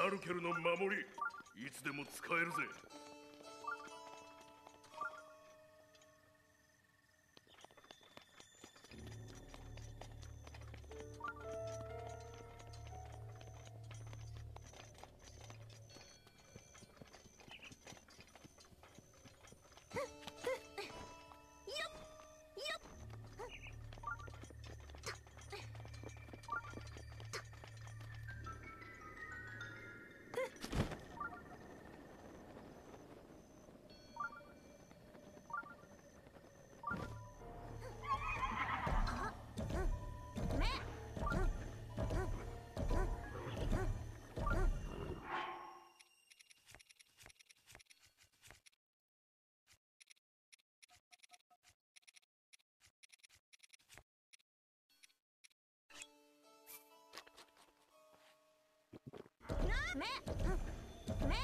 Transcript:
タルケルの守り、いつでも使えるぜ。め